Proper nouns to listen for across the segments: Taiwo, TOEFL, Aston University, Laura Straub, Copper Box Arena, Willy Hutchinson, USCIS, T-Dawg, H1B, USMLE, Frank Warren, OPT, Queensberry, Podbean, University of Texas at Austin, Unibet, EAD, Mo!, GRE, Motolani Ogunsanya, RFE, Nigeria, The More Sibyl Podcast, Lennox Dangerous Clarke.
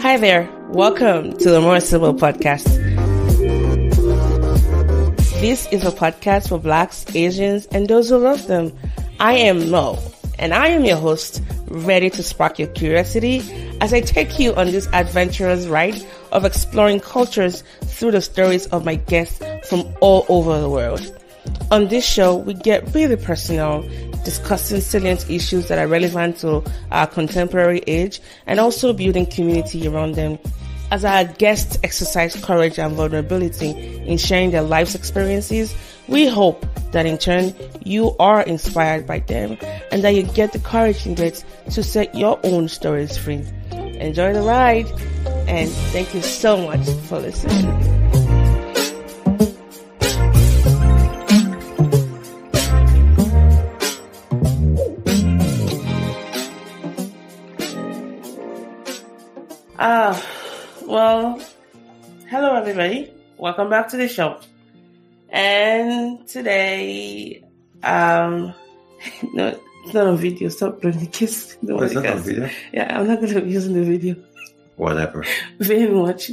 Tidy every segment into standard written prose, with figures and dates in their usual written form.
Hi there, welcome to the More Sibyl Podcast. This is a podcast for Blacks, Asians, and those who love them. I am Mo, and I am your host, ready to spark your curiosity as I take you on this adventurous ride of exploring cultures through the stories of my guests from all over the world. On this show, we get really personal, discussing salient issues that are relevant to our contemporary age and also building community around them. As our guests exercise courage and vulnerability in sharing their life's experiences, we hope that in turn you are inspired by them and that you get the courage in it to set your own stories free. Enjoy the ride and thank you so much for listening. Well, hello everybody. Welcome back to the show. And today, no, it's not on video. Stop doing the kiss. Oh, it's not on video? Yeah, I'm not going to be using the video. Whatever. Very much.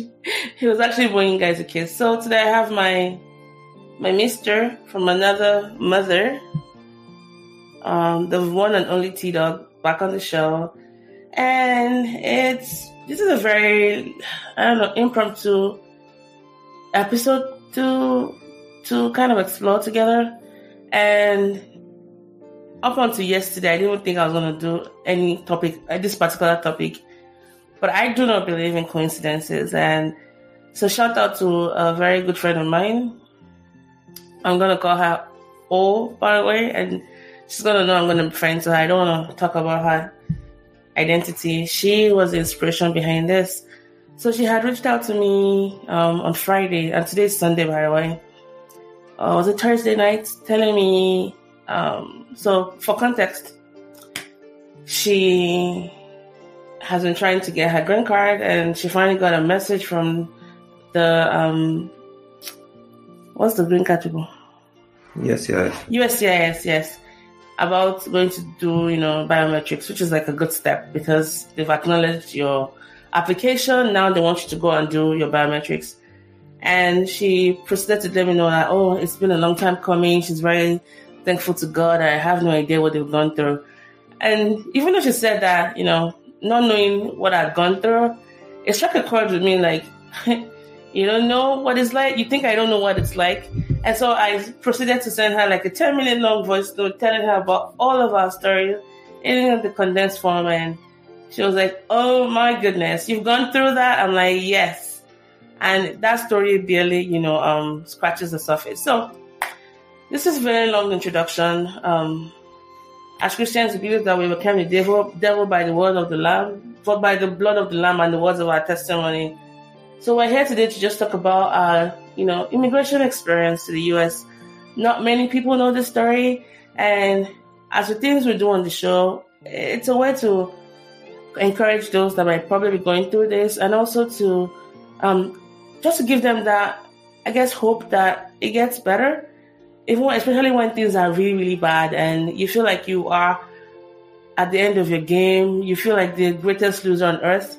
He was actually bringing guys a kiss. So today I have my mister from another mother, the one and only T-Dawg, back on the show. And this is a very, impromptu episode to kind of explore together. And up until yesterday, I didn't think I was going to do any topic, this particular topic. But I do not believe in coincidences. And so shout out to a very good friend of mine. I'm going to call her O, by the way. And she's going to know I'm going to be friends with her. I don't want to talk about her identity. She was the inspiration behind this. So she had reached out to me on Friday, and today's Sunday, by the way. Was it Thursday night? Telling me, so for context, she has been trying to get her green card, and she finally got a message from the, what's the green card people? USCIS. USCIS, yes. About going to do, biometrics, which is like a good step because they've acknowledged your application. Now they want you to go and do your biometrics. And she proceeded to let me know that, it's been a long time coming. She's very thankful to God. I have no idea what they've gone through. And even though she said that, not knowing what I've gone through, it struck a chord with me, like, you don't know what it's like. You think I don't know what it's like. And so I proceeded to send her like a 10-minute long voice note telling her about all of our stories in the condensed form. And she was like, oh my goodness, you've gone through that? I'm like, yes. And that story barely, scratches the surface. So this is a very long introduction. As Christians, we believe that we became the devil by the word of the Lamb, but by the blood of the Lamb and the words of our testimony. So we're here today to just talk about our, immigration experience to the U.S. Not many people know this story, and as with things we do on the show, it's a way to encourage those that might probably be going through this, and also to just to give them that, hope that it gets better, especially when things are really, really bad, and you feel like you are at the end of your game, you feel like the greatest loser on earth.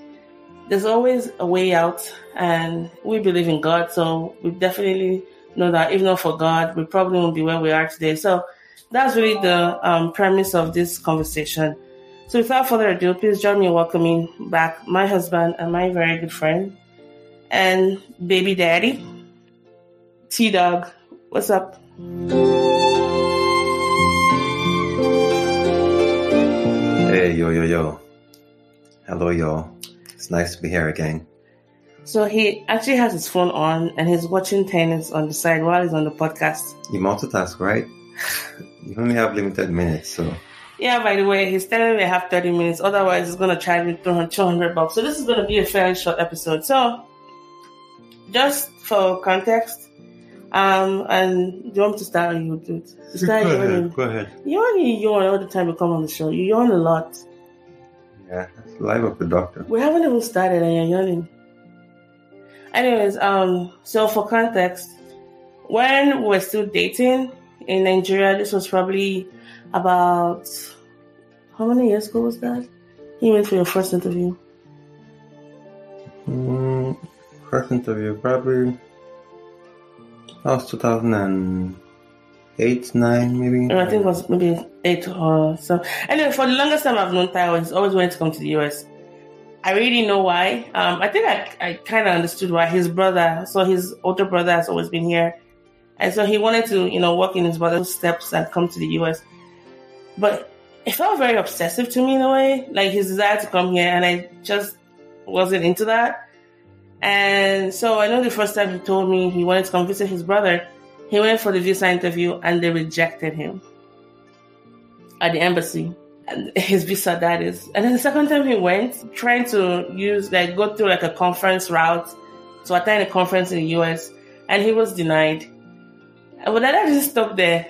There's always a way out, and we believe in God, so we definitely know that if not for God, we probably won't be where we are today. So that's really the premise of this conversation. So without further ado, please join me in welcoming back my husband and my very good friend and baby daddy, T-Dawg. What's up? Hey, yo. Hello, y'all. It's nice to be here again. So he actually has his phone on and he's watching tennis on the side while he's on the podcast. You multitask, right? You only have limited minutes, so... Yeah, by the way, he's telling me I have 30 minutes. Otherwise, he's going to charge me $200. So this is going to be a fairly short episode. So, just for context, and do you want me to start or you do it? Go ahead. You yawn all the time you come on the show. You yawn a lot. Yeah, that's life of the doctor. We haven't even started and you're yawning. Anyways, so for context, when we were still dating in Nigeria, this was probably about How many years ago was that? He went for your first interview. First interview, probably. That was 2008, 9, maybe. And I think it was maybe 8 or so. Anyway, for the longest time I've known Taiwo, he's always wanted to come to the US. I really know why. I think I kind of understood why. His brother, so his older brother has always been here. And so he wanted to, you know, walk in his brother's steps and come to the US. But it felt very obsessive to me in a way, like his desire to come here. And I just wasn't into that. And so I know the first time he told me he wanted to come visit his brother, he went for the visa interview and they rejected him at the embassy. And his visa, that is. And then the second time he went, trying to go through like a conference route to attend a conference in the US, and he was denied. But that didn't stop there.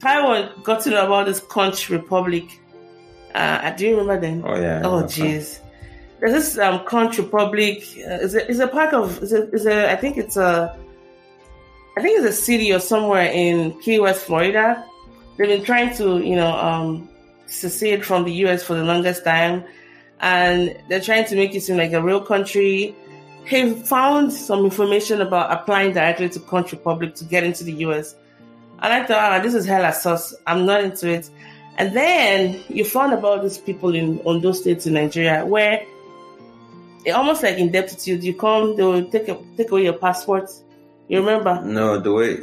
Taiwan got to know about this Conch Republic. Do you remember then? Oh yeah. Oh jeez. There's this Conch Republic. I think it's a city or somewhere in Key West, Florida. They've been trying to, you know, secede from the US for the longest time, and they're trying to make it seem like a real country. He found some information about applying directly to Conch Republic to get into the US. And I thought, this is hella sus. I'm not into it. And then you found about these people in Ondo State in Nigeria, where it almost like ineptitude. You come, they will take away your passport. You remember? No, the way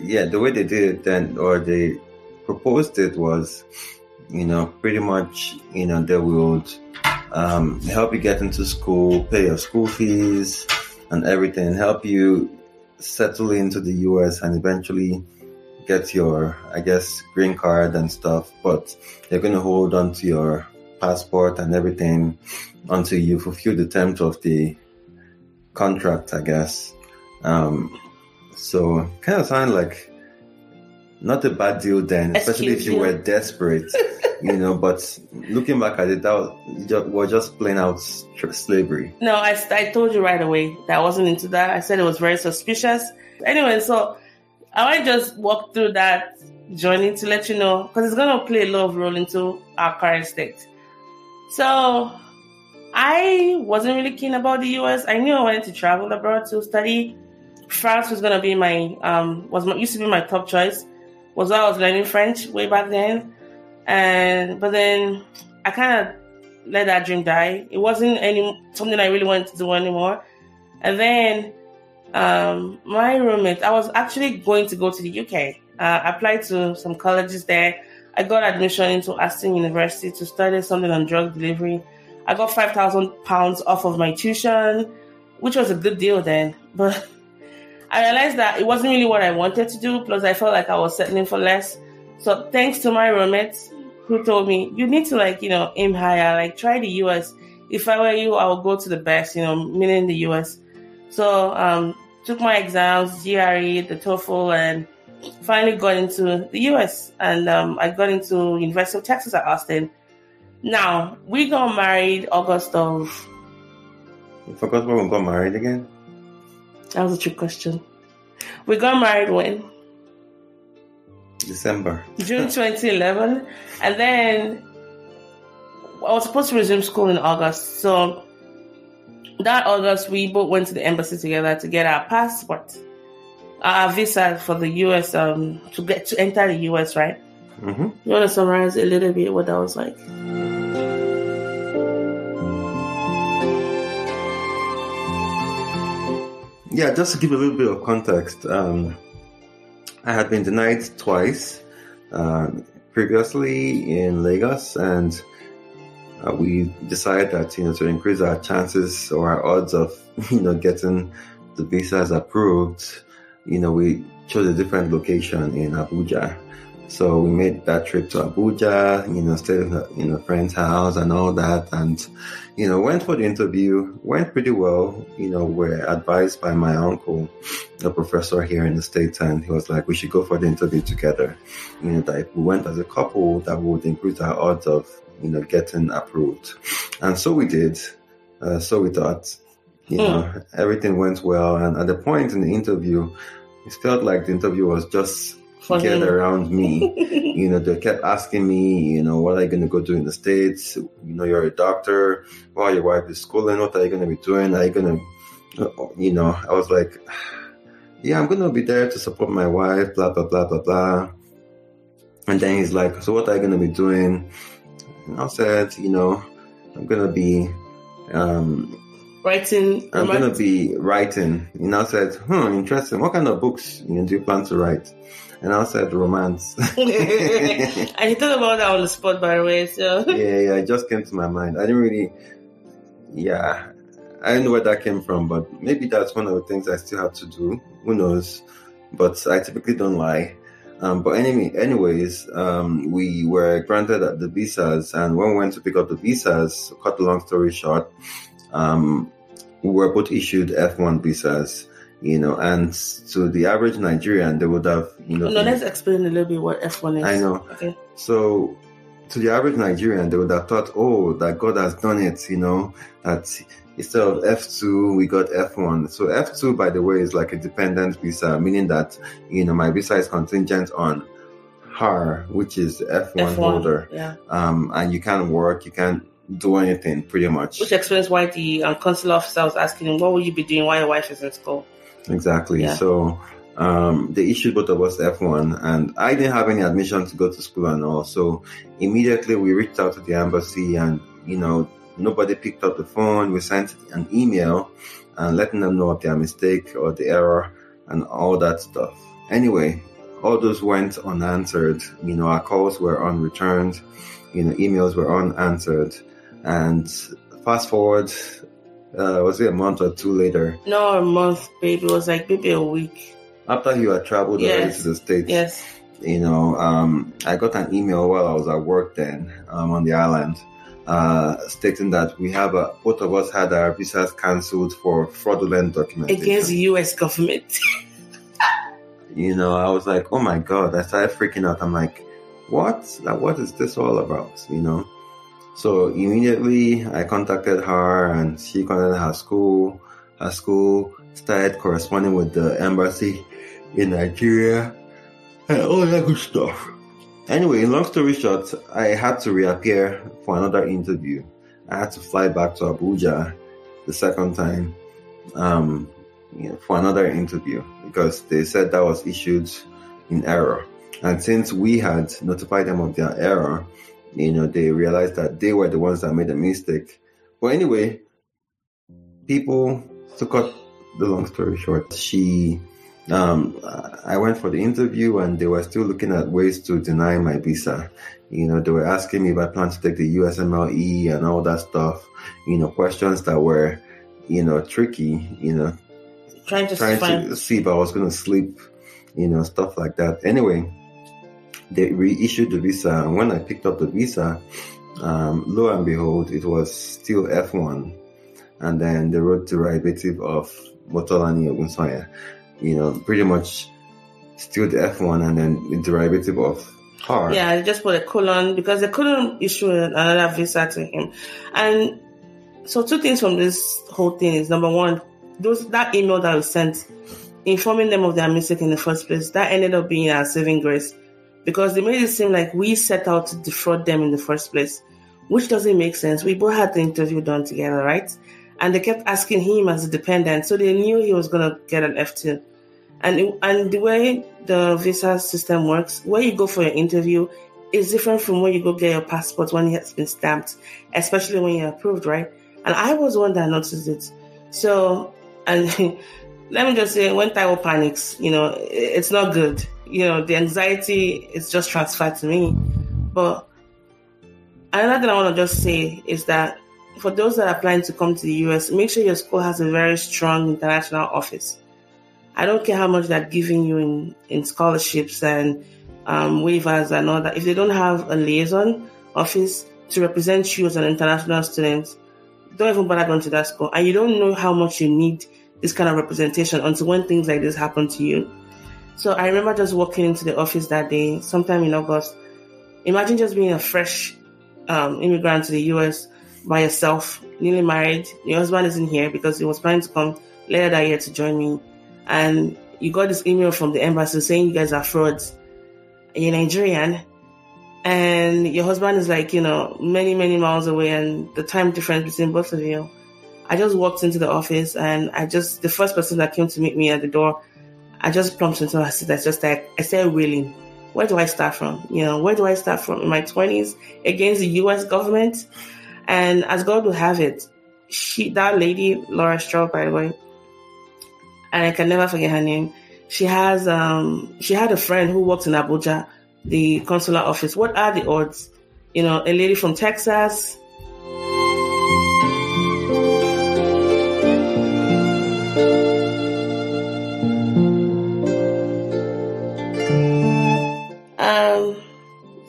they did it then, or they proposed it was, you know, pretty much, you know, they would help you get into school, pay your school fees and everything, help you settle into the US and eventually get your, I guess, green card and stuff, but they're going to hold on to your passport and everything until you fulfill the terms of the contract, I guess. So kind of sound like not a bad deal then, especially if you were desperate, you know, but looking back at it, we're just plain out slavery. No, I told you right away that I wasn't into that. I said it was very suspicious. Anyway, so I might just walk through that journey to let you know, because it's going to play a lot of role into our current state. So I wasn't really keen about the US. I knew I wanted to travel abroad to study. France was going to be my top choice. Was why I was learning French way back then. But then I kind of let that dream die. It wasn't something I really wanted to do anymore. And then my roommate, I was actually going to go to the UK. I applied to some colleges there. I got admission into Aston University to study something on drug delivery. I got £5,000 off of my tuition, which was a good deal then. But I realized that it wasn't really what I wanted to do, plus I felt like I was settling for less. So thanks to my roommates who told me, you need to, like, you know, aim higher, like try the US. If I were you, I would go to the best, you know, meaning the US. So took my exams, GRE, the TOEFL, and finally got into the US. And I got into University of Texas at Austin. Now, we got married August of... You forgot when we got married again? That was a trick question. We got married when? December. June 2011. And then I was supposed to resume school in August. So that August, we both went to the embassy together to get our passport, our visa for the US, to enter the US, right? Mm-hmm. You want to summarize a little bit what that was like? Yeah, just to give a little bit of context, I had been denied twice, previously in Lagos, and we decided that, you know, to increase our chances or our odds of, you know, getting the visas approved, you know, we chose a different location in Abuja. So we made that trip to Abuja, you know, stayed in a friend's house and all that, and, you know, went for the interview, went pretty well. You know, we're advised by my uncle, a professor here in the States, and he was like, we should go for the interview together. You know, that if we went as a couple, that would increase our odds of, you know, getting approved. And so we did. So we thought, you know, everything went well. And at the point in the interview, it felt like the interview was just gathered around me. You know, they kept asking me, you know, what are you going to go do in the States? You know, you're a doctor. Well, your wife is schooling. What are you going to be doing? Are you going to, you know, I was like, yeah, I'm going to be there to support my wife, blah, blah, blah, blah, blah. And then he's like, so what are you going to be doing? And I said, you know, I'm going to be writing. I'm going to be writing. And I said, interesting. What kind of books do you plan to write? And I said, romance. I thought about that on the spot, by the way. So. Yeah, it just came to my mind. I didn't really, I don't know where that came from, but maybe that's one of the things I still have to do. Who knows? But I typically don't lie. But anyways, we were granted the visas, and when we went to pick up the visas, cut the long story short, we were both issued F1 visas, you know, and to the average Nigerian, they would have, you know... No, let's explain a little bit what F1 is. I know. Okay. So, to the average Nigerian, they would have thought, oh, that God has done it, you know, that... Instead of F2, we got F1. So F2, by the way, is like a dependent visa, meaning that, you know, my visa is contingent on her, which is F1 holder. Yeah. And you can't work, you can't do anything, pretty much. Which explains why the consular officer was asking him, what would you be doing while your wife is in school? Exactly. Yeah. So they issued both of us F1, and I didn't have any admission to go to school and all. So immediately we reached out to the embassy and, you know, nobody picked up the phone. We sent an email and letting them know of their mistake or the error and all that stuff. Anyway, all those went unanswered. You know, our calls were unreturned. You know, emails were unanswered. And fast forward, was it a month or two later? No, a month, baby. It was like maybe a week. After you had traveled already to the States. Yes. You know, I got an email while I was at work then on the island. Stating that we have both of us had our visas cancelled for fraudulent documentation against the U.S. government. You know, I was like, oh my God! I started freaking out. I'm like, what? Like, what is this all about? You know. So immediately, I contacted her, and she contacted her school. Her school started corresponding with the embassy in Nigeria, and all that good stuff. Anyway, long story short, I had to reappear for another interview. I had to fly back to Abuja the second time for another interview because they said that was issued in error. And since we had notified them of their error, you know, they realized that they were the ones that made the mistake. But anyway, people, to cut the long story short, I went for the interview and they were still looking at ways to deny my visa. You know, they were asking me if I planned to take the USMLE and all that stuff. You know, questions that were, you know, tricky, you know. Trying to see if I was going to sleep, you know, stuff like that. Anyway, they reissued the visa. And when I picked up the visa, lo and behold, it was still F1. And then they wrote derivative of Motolani Ogunsanya. You know, pretty much still the F1 and then the derivative of her. Yeah, they just put a colon because they couldn't issue another visa to him. And so two things from this whole thing is, number one, that email that was sent informing them of their mistake in the first place, that ended up being our saving grace because they made it seem like we set out to defraud them in the first place, which doesn't make sense. We both had the interview done together, right? And they kept asking him as a dependent, so they knew he was going to get an F2. And the way the visa system works, where you go for your interview is different from where you go get your passport when it has been stamped, especially when you're approved, right? And I was one that noticed it. So, and let me just say, when Taiwo panics, you know, it's not good. You know, the anxiety is just transferred to me. But another thing I want to just say is that for those that are planning to come to the U.S., make sure your school has a very strong international office. I don't care how much they're giving you in scholarships and waivers and all that. If they don't have a liaison office to represent you as an international student, don't even bother going to that school. And you don't know how much you need this kind of representation until when things like this happen to you. So I remember just walking into the office that day, sometime in August. Imagine just being a fresh immigrant to the U.S., by yourself, newly married. Your husband isn't here because he was planning to come later that year to join me. And you got this email from the embassy saying you guys are frauds. you're Nigerian, and your husband is like, you know, many, many miles away, and the time difference between both of you. I just walked into the office, and the first person that came to meet me at the door, I just plumped into her seat. I said, really, where do I start from? You know, where do I start from in my 20s against the U.S. government? And as God would have it, that lady, Laura Straub, by the way, and I can never forget her name, she had a friend who worked in Abuja, the consular office. What are the odds? You know, a lady from Texas.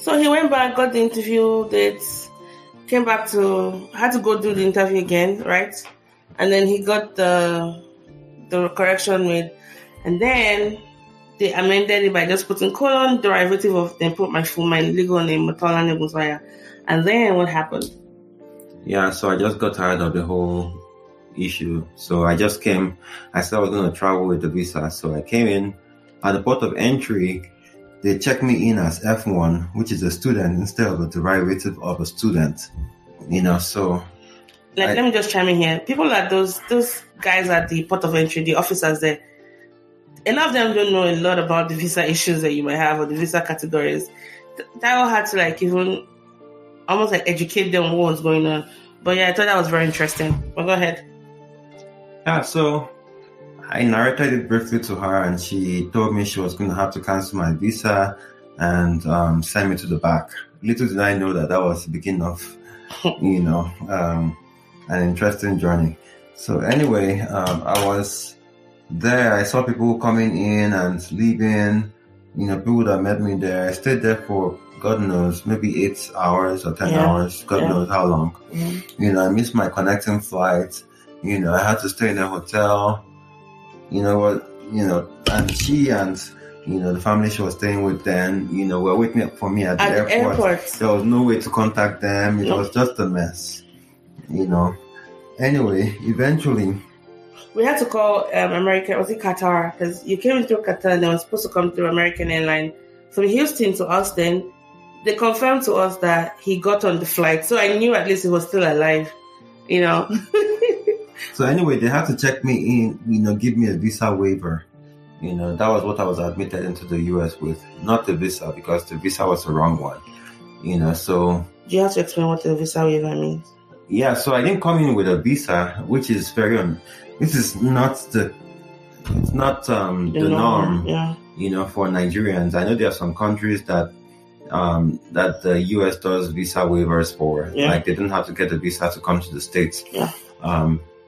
So he went back, got the interview dates, came back had to go do the interview again, right? And then he got the correction made. And then they amended it by just putting colon, derivative of, then put my legal name, Motolani Ogunsanya. And then what happened? Yeah, so I just got tired of the whole issue. So I just came. I said I was going to travel with the visa. So I came in. At the port of entry, they checked me in as F1, which is a student, instead of a derivative of a student. You know, so... let me just chime in here. People like those guys at the port of entry, the officers there, a lot of them don't know a lot about the visa issues that you might have or the visa categories. Taiwo had to even almost educate them on what was going on. But yeah, I thought that was very interesting. But go ahead. Yeah, so I narrated it briefly to her, and she told me she was going to have to cancel my visa and send me to the back. Little did I know that was the beginning of, an interesting journey. So anyway, I was there. I saw people coming in and leaving, people that met me there. I stayed there for, God knows, maybe 8 hours or 10 hours, God knows how long. Yeah. I missed my connecting flight. I had to stay in a hotel. And she and, the family she was staying with then, were waiting for me at the airport. There was no way to contact them. It was just a mess, Anyway, eventually... We had to call American, was it Qatar? Because you came through Qatar and they were supposed to come through American Airlines. From Houston to Austin, they confirmed to us that he got on the flight. So I knew at least he was still alive, So anyway, they had to check me in, give me a visa waiver. That was what I was admitted into the U.S. with, not the visa, because the visa was the wrong one. So... Do you have to explain what the visa waiver means? Yeah, so I didn't come in with a visa, which is this is not the norm, for Nigerians. I know there are some countries that the U.S. does visa waivers for. Yeah. Like, they don't have to get a visa to come to the States. Yeah.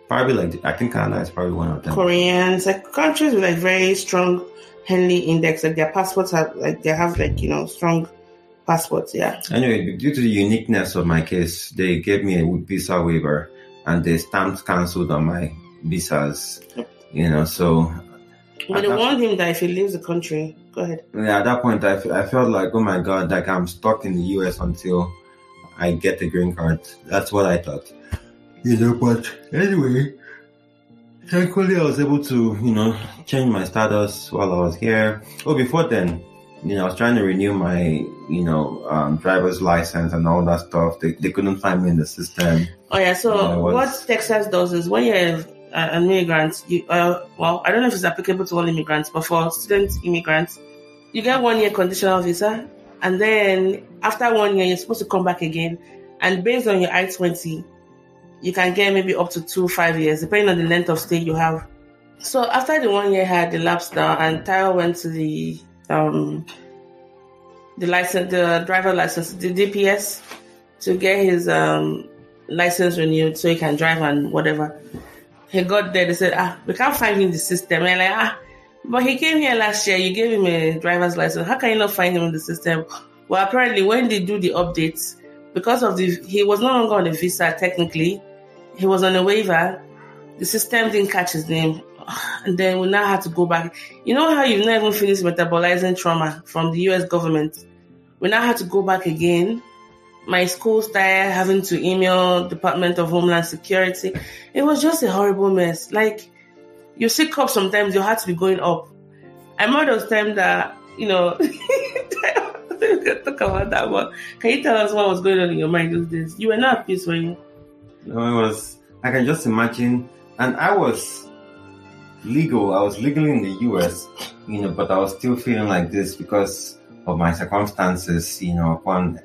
Probably, I think Canada is probably one of them. Koreans, countries with, very strong Henley index. Their passports have, they have, strong... passports, yeah. Anyway, due to the uniqueness of my case, they gave me a visa waiver and they stamped cancelled on my visas, so... But they warned him that if he leaves the country... Go ahead. Yeah, at that point, I felt like, oh my God, I'm stuck in the US until I get the green card. That's what I thought. But anyway, thankfully I was able to, change my status while I was here. Oh, before then... I was trying to renew my, driver's license and all that stuff. They couldn't find me in the system. Oh, yeah. So what Texas does is when you're an immigrant, I don't know if it's applicable to all immigrants, but for student immigrants, you get 1 year conditional visa. And then after 1 year, you're supposed to come back again. And based on your I-20, you can get maybe up to 2-5 years, depending on the length of stay you have. So after the 1 year had elapsed now, and Taiwo went to the license, the driver license, the DPS, to get his license renewed so he can drive and whatever. He got there, they said, we can't find him in the system. And but he came here last year, you gave him a driver's license. How can you not find him in the system? Well, apparently when they do the updates, because of he was no longer on a visa technically, he was on a waiver, the system didn't catch his name. And then we now had to go back. You know how you've not even finished metabolizing trauma from the U.S. government? We now had to go back again. My school started having to email Department of Homeland Security. It was just a horrible mess. You sick up sometimes, your heart to be going up. I remember those times that, talk about that, but can you tell us what was going on in your mind those days? You were not at peace, were you? No, it was, I can just imagine, and I was legal, I was legally in the US, but I was still feeling like this because of my circumstances, upon,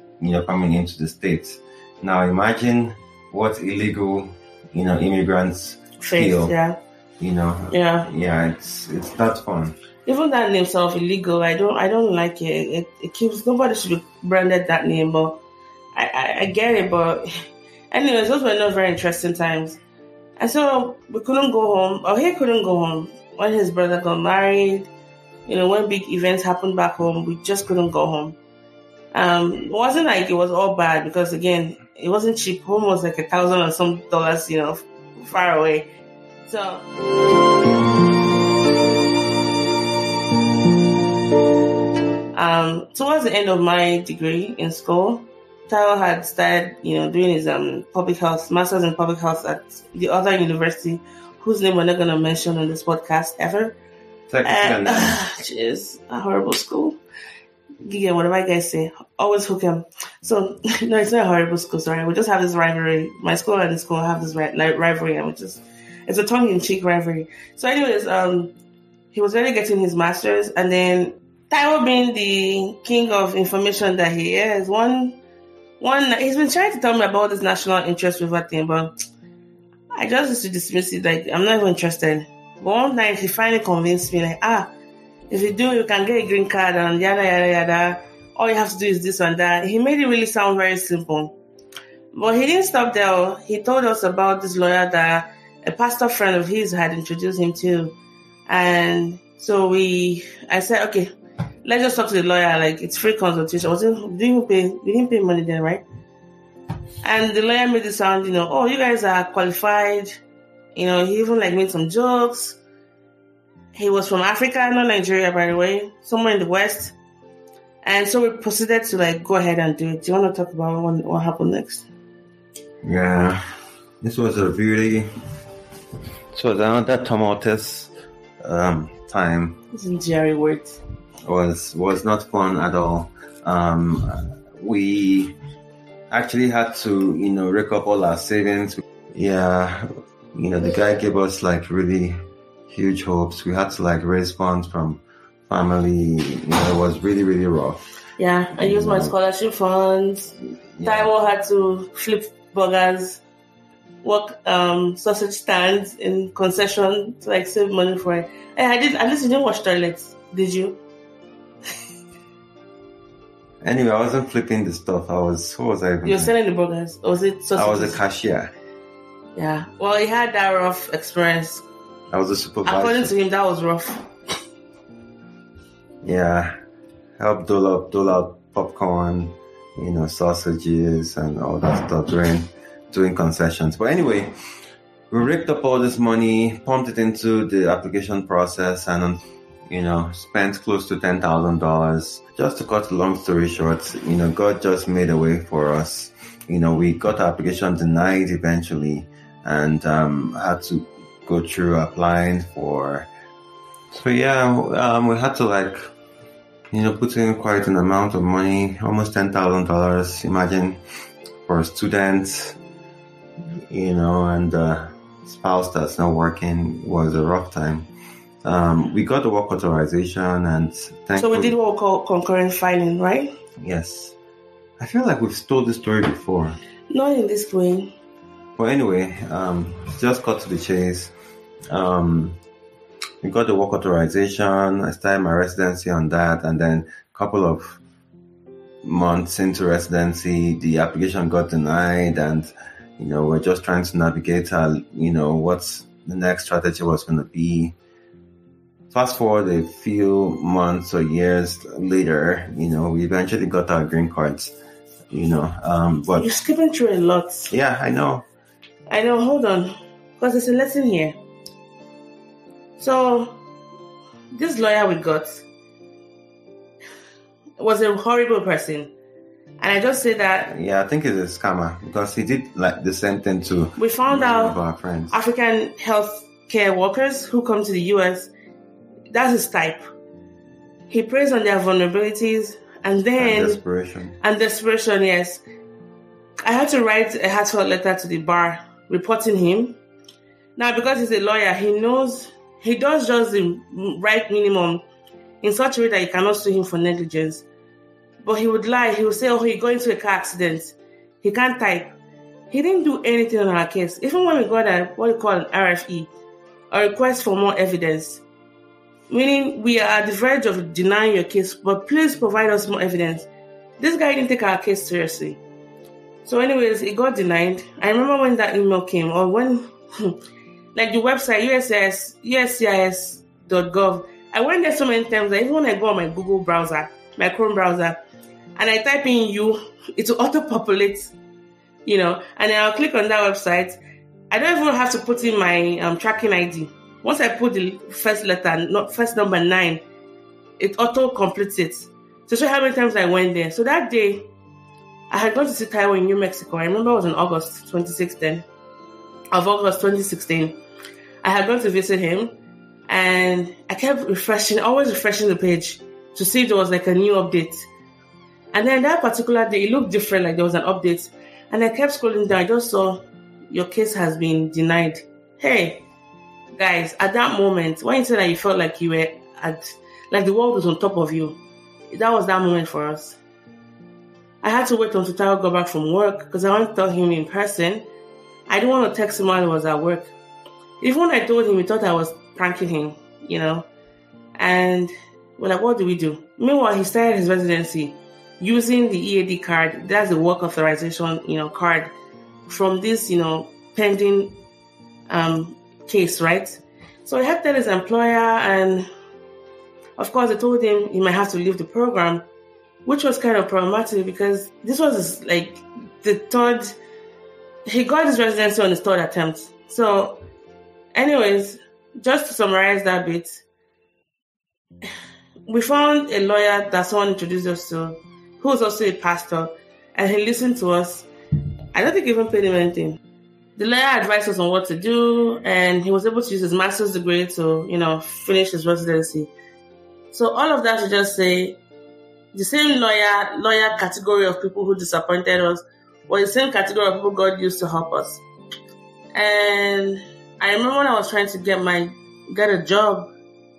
coming into the States. Now imagine what illegal, immigrants feel. Yeah. Yeah, it's that fun. Even that name self illegal, I don't like it. It keeps, nobody should be branded that name, but I get it, but anyways, those were not very interesting times. And so we couldn't go home, or he couldn't go home. When his brother got married, when big events happened back home, we just couldn't go home. It wasn't like it was all bad because again, it wasn't cheap. Home was like $1,000 or some dollars, far away. So towards the end of my degree in school, Taiwo had started, doing his public health, master's in public health at the other university, whose name we're not going to mention on this podcast ever. And, geez, a horrible school. Yeah, what do my guys say? Always hook him. So, no, it's not a horrible school, sorry. We just have this rivalry. My school and the school have this rivalry, and it's a tongue-in-cheek rivalry. So anyways, he was already getting his master's, and then Taiwo, being the king of information that he is, one, he's been trying to tell me about this national interest river thing, but I just used to dismiss it, like, I'm not even interested. But one night, he finally convinced me, like, if you do, you can get a green card and yada, yada, yada. All you have to do is this and that. He made it really sound very simple. But he didn't stop there. He told us about this lawyer that a pastor friend of his had introduced him to. And so I said, okay, let's just talk to the lawyer. Like, it's free consultation. We didn't pay money then, right? And the lawyer made it sound, oh, you guys are qualified. He even made some jokes. He was from Africa, not Nigeria, by the way, somewhere in the West. And so we proceeded to go ahead and do it. Do you want to talk about what happened next? Yeah, this was another tumultuous time. Using Jerry words. Was not fun at all. We actually had to, rake up all our savings. Yeah, the guy gave us really huge hopes. We had to raise funds from family. It was really, really rough. Yeah, I used my scholarship funds. Yeah. Taiwo had to flip burgers, work sausage stands in concession to save money for it. Hey, at least you didn't wash toilets, did you? Anyway, I wasn't flipping the stuff. What was I even? You were selling the burgers, or was it sausages? I was a cashier. Yeah, well, he had that rough experience. I was a supervisor. According to him, that was rough. Yeah. Help dole out popcorn, sausages and all that stuff doing concessions. But anyway, we raked up all this money, pumped it into the application process and, spent close to $10,000. Just to cut the long story short, God just made a way for us. We got our application denied eventually and had to go through applying for. So yeah, we had to put in quite an amount of money, almost $10,000. Imagine for a student, and a spouse that's not working. It was a rough time. We got the work authorization, and so we did what we call concurrent filing, right? Yes, I feel like we've told this story before. Not in this way. Well, anyway, just cut to the chase. We got the work authorization. I started my residency on that. And then a couple of months into residency, the application got denied. And, we're just trying to navigate, what the next strategy was going to be. Fast forward a few months or years later, we eventually got our green cards, but you're skipping through a lot. Yeah, I know, hold on, because there's a lesson here. So, this lawyer we got was a horrible person. And I just say that... Yeah, I think he's a scammer, because he did the same thing to... We found out our friends. African healthcare workers who come to the US, that's his type. He preys on their vulnerabilities And then... And desperation, yes. I had to write a heartfelt letter to the bar reporting him. Now, because he's a lawyer, he knows... He does just the right minimum in such a way that you cannot sue him for negligence. But he would lie. He would say, oh, he got into a car accident. He can't type. He didn't do anything on our case. Even when we got a, what we call an RFE, a request for more evidence, meaning we are at the verge of denying your case, but please provide us more evidence. This guy didn't take our case seriously. So anyways, it got denied. I remember when that email came, or when, like the website, USCIS.gov, I went there so many times that even when I go on my Google browser, my Chrome browser, and I type in you, it will auto-populate, you know, and I'll click on that website. I don't even have to put in my tracking ID. Once I put the first letter, first number 9, it auto-completes it. To show how many times I went there. So that day, I had gone to see Taiwo in New Mexico. I remember it was on August 2016. I had gone to visit him, and I kept always refreshing the page to see if there was like a new update. And then that particular day, it looked different, like there was an update. And I kept scrolling down. I just saw, your case has been denied. Hey, guys, at that moment, when you said that you felt like you were like the world was on top of you, that was that moment for us. I had to wait until Taiwo got back from work because I wanted to tell him in person. I didn't want to text him while he was at work. Even when I told him, he thought I was pranking him, you know. And we're like, what do we do? Meanwhile, he started his residency using the EAD card. That's the work authorization, you know, card from this, you know, pending case, right? So I had to tell his employer, and of course I told him he might have to leave the program, which was kind of problematic because this was like the third, he got his residency on his third attempt. So anyways, just to summarize that bit, we found a lawyer that someone introduced us to, who was also a pastor, and he listened to us. I don't think he even paid him anything. The lawyer advised us on what to do, and he was able to use his master's degree to, you know, finish his residency. So all of that to just say, the same lawyer category of people who disappointed us were the same category of people God used to help us. And I remember when I was trying to get a job,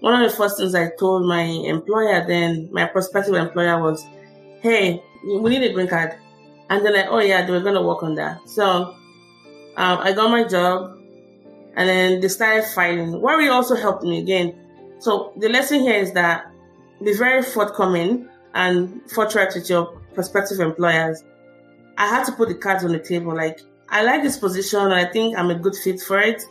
one of the first things I told my employer then, my prospective employer, was, hey, we need a green card. And they're like, oh yeah, they were going to work on that. So I got my job, and then they started filing. Worry also helped me again. So the lesson here is that be very forthcoming and forthright with your prospective employers. I had to put the cards on the table. Like, I like this position, and I think I'm a good fit for it.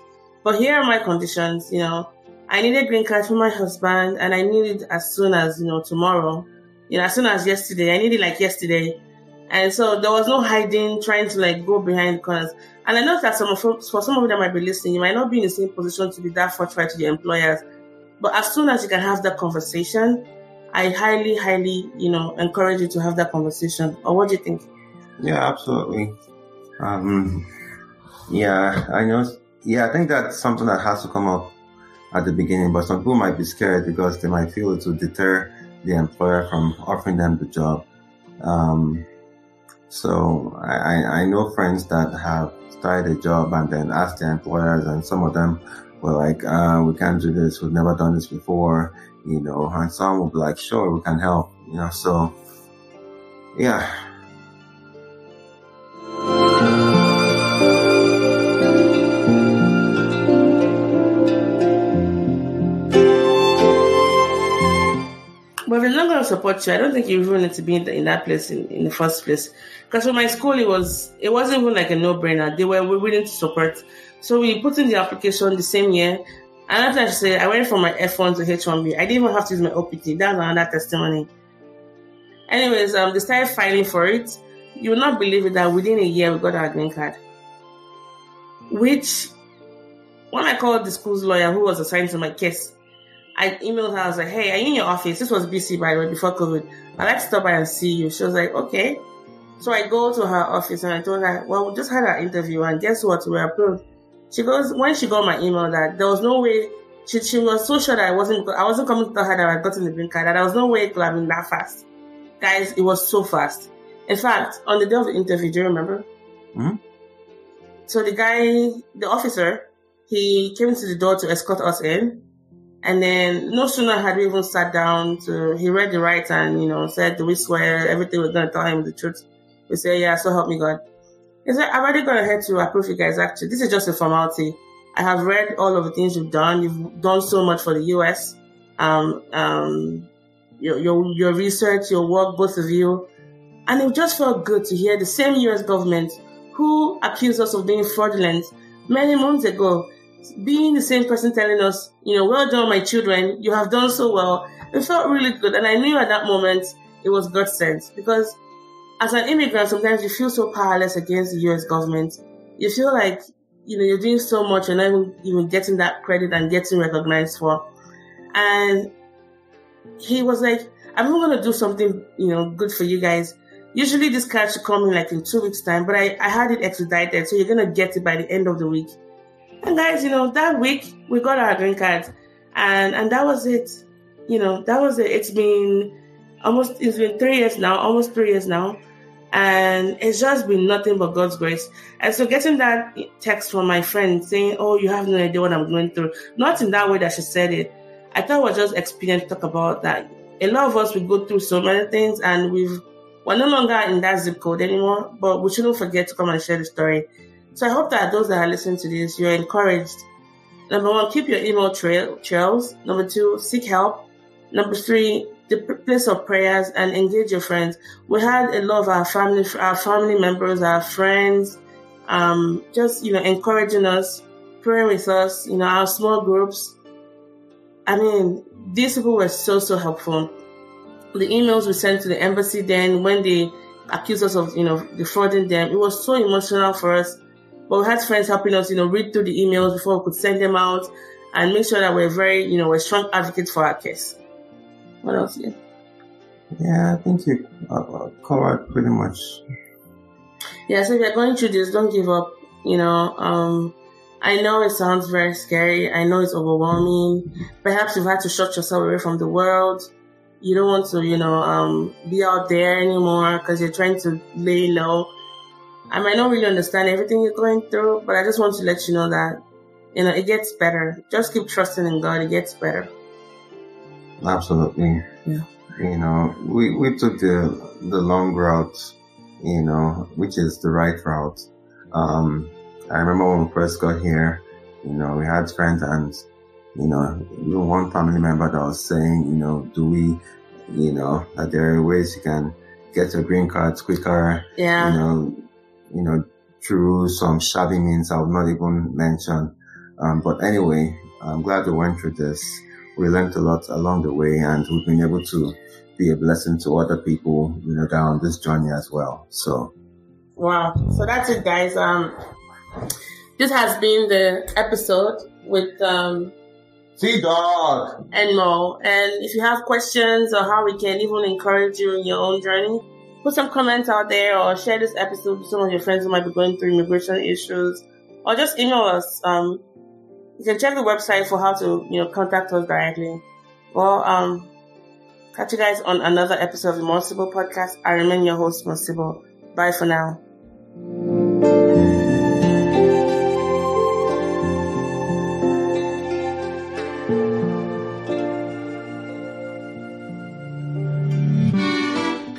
But here are my conditions, you know. I needed a green card for my husband, and I needed it as soon as, you know, tomorrow. You know, as soon as yesterday. I needed it like yesterday. And so there was no hiding, trying to, like, go behind corners. And I know that for some of you that might be listening, you might not be in the same position to be that forthright to your employers. But as soon as you can have that conversation, I highly, highly, you know, encourage you to have that conversation. Or what do you think? Yeah, absolutely. I know. Yeah, I think that's something that has to come up at the beginning. But some people might be scared because they might feel it will deter the employer from offering them the job. So I know friends that have started a job and then asked their employers, and some of them were like, we can't do this. We've never done this before, you know, and some will be like, sure, we can help, you know. So, yeah. But if you're not going to support you, I don't think you even need to be in that place in the first place. Because for my school, it wasn't even like a no-brainer. They were willing to support. So we put in the application the same year. And as I said, I went from my F1 to H1B. I didn't even have to use my OPT. That's another testimony. Anyways, they started filing for it. You will not believe it that within a year, we got our green card. Which, when I called the school's lawyer who was assigned to my case, I emailed her. I was like, hey, are you in your office? This was BC, by the way, before COVID. I'd like to stop by and see you. She was like, okay. So I go to her office and I told her, well, we just had our interview and guess what? We were approved. She goes, when she got my email that there was no way, she was so sure that I wasn't coming to tell her that I had gotten the green card, that there was no way it could have been that fast. Guys, it was so fast. In fact, on the day of the interview, do you remember? Mm-hmm. So the guy, the officer, he came to the door to escort us in. And then no sooner had we even sat down, he read the rights and, said, do we swear everything we're going to tell him the truth? We said, yeah, so help me God. He said, I've already gone ahead to approve you guys, actually. This is just a formality. I have read all of the things you've done. You've done so much for the U.S. Your research, your work, both of you. And it just felt good to hear the same U.S. government who accused us of being fraudulent many months ago, being the same person telling us, well done, my children, you have done so well. It felt really good. And I knew at that moment it was God's sense, because as an immigrant, sometimes you feel so powerless against the U.S. government. You feel like, you're doing so much, you're not even getting that credit and getting recognized for. And he was like, I'm not going to do something, good for you guys. Usually this card should come in in 2 weeks' time, but I had it expedited, so you're going to get it by the end of the week. And guys, that week we got our green cards, and that was it. That was it. It's been 3 years now, almost 3 years now. And it's just been nothing but God's grace. And so getting that text from my friend saying, oh, you have no idea what I'm going through. Not in that way that she said it. I thought it was just expedient to talk about that. A lot of us, we go through so many things, and we're no longer in that zip code anymore, but we shouldn't forget to come and share the story. So I hope that those that are listening to this, you're encouraged. Number one, keep your email trails. Number two, seek help. Number three, the place of prayers, and engage your friends. We had a lot of our family members, our friends, encouraging us, praying with us, our small groups. I mean, these people were so, so helpful. The emails we sent to the embassy then, when they accused us of, defrauding them, it was so emotional for us. But we had friends helping us, read through the emails before we could send them out and make sure that we're very, we're strong advocates for our case. What else? Yeah, I think you covered pretty much. Yeah, so if you're going through this, don't give up. I know it sounds very scary. I know it's overwhelming. Perhaps you've had to shut yourself away from the world. You don't want to, be out there anymore because you're trying to lay low. I might not really understand everything you're going through, but I just want to let you know that, it gets better. Just keep trusting in God. It gets better. Absolutely. Yeah. We took the long route, which is the right route. I remember when we first got here, we had friends and, one family member that was saying, that there are ways you can get your green cards quicker. Yeah. Through some shabby means I would not even mention. But anyway, I'm glad we went through this. We learned a lot along the way, and we've been able to be a blessing to other people, down this journey as well. So, wow! So that's it, guys. This has been the episode with T-Dawg and Mo. And if you have questions or how we can even encourage you in your own journey, put some comments out there or share this episode with some of your friends who might be going through immigration issues, or just email us. You can check the website for how to, contact us directly. Well, catch you guys on another episode of the More Sibyl Podcast. I remain your host, More Sibyl. Bye for now.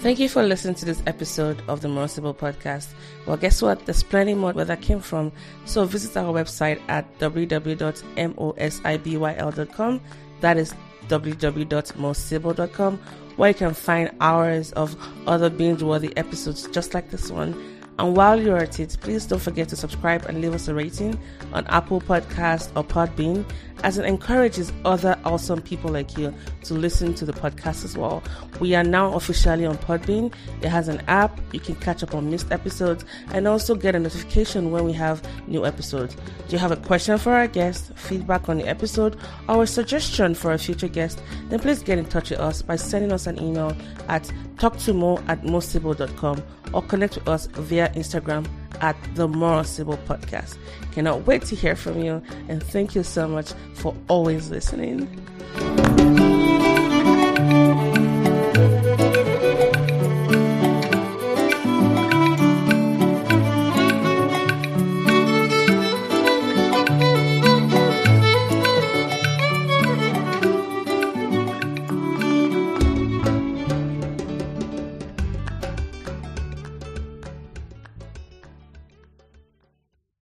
Thank you for listening to this episode of the More Sibyl Podcast. Well, guess what? There's plenty more where that came from. So visit our website at www.mosibyl.com. That is www.mosibyl.com, where you can find hours of other binge-worthy episodes just like this one. And while you're at it, please don't forget to subscribe and leave us a rating on Apple Podcasts or Podbean, as it encourages other awesome people like you to listen to the podcast as well. We are now officially on Podbean. It has an app. You can catch up on missed episodes and also get a notification when we have new episodes. Do you have a question for our guest, feedback on the episode, or a suggestion for a future guest? Then please get in touch with us by sending us an email at talktomo@mosibyl.com, or connect with us via Instagram at The More Sibyl Podcast. Cannot wait to hear from you, and thank you so much for always listening.